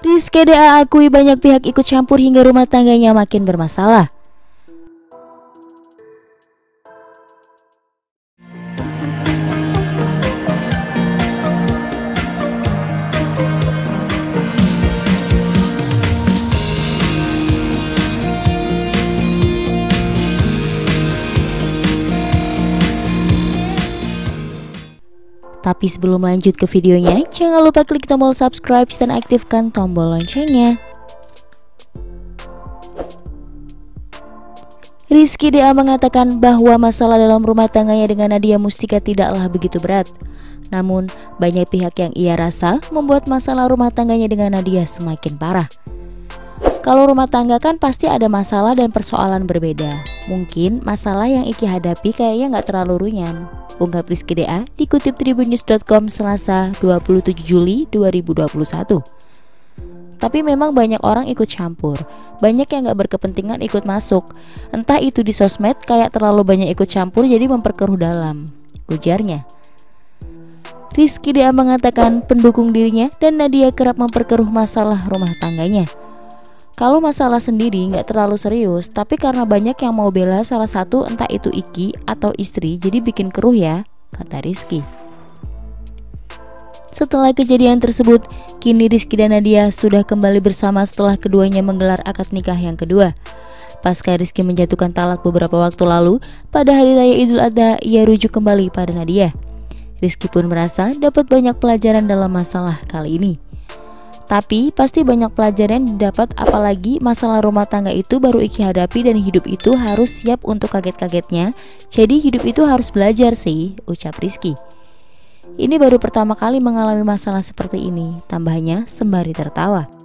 Rizki DA akui banyak pihak ikut campur hingga rumah tangganya makin bermasalah. Tapi sebelum lanjut ke videonya, jangan lupa klik tombol subscribe dan aktifkan tombol loncengnya. Rizki DA mengatakan bahwa masalah dalam rumah tangganya dengan Nadya Mustika tidaklah begitu berat. Namun, banyak pihak yang ia rasa membuat masalah rumah tangganya dengan Nadya semakin parah. Kalau rumah tangga kan pasti ada masalah dan persoalan berbeda. Mungkin masalah yang Iki hadapi kayaknya nggak terlalu runyam, ungkap Rizki DA dikutip Tribunnews.com Selasa 27 Juli 2021. Tapi memang banyak orang ikut campur, banyak yang gak berkepentingan ikut masuk. Entah itu di sosmed kayak terlalu banyak ikut campur jadi memperkeruh dalam, ujarnya. Rizki DA mengatakan pendukung dirinya dan Nadya kerap memperkeruh masalah rumah tangganya. Kalau masalah sendiri nggak terlalu serius, tapi karena banyak yang mau bela salah satu, entah itu Iki atau istri, jadi bikin keruh ya, kata Rizki. Setelah kejadian tersebut, kini Rizki dan Nadya sudah kembali bersama setelah keduanya menggelar akad nikah yang kedua. Pasca Rizki menjatuhkan talak beberapa waktu lalu, pada hari raya Idul Adha ia rujuk kembali pada Nadya. Rizki pun merasa dapat banyak pelajaran dalam masalah kali ini. Tapi pasti banyak pelajaran yang didapat, apalagi masalah rumah tangga itu baru Iki hadapi dan hidup itu harus siap untuk kaget-kagetnya. Jadi hidup itu harus belajar sih, ucap Rizki. Ini baru pertama kali mengalami masalah seperti ini, tambahnya sembari tertawa.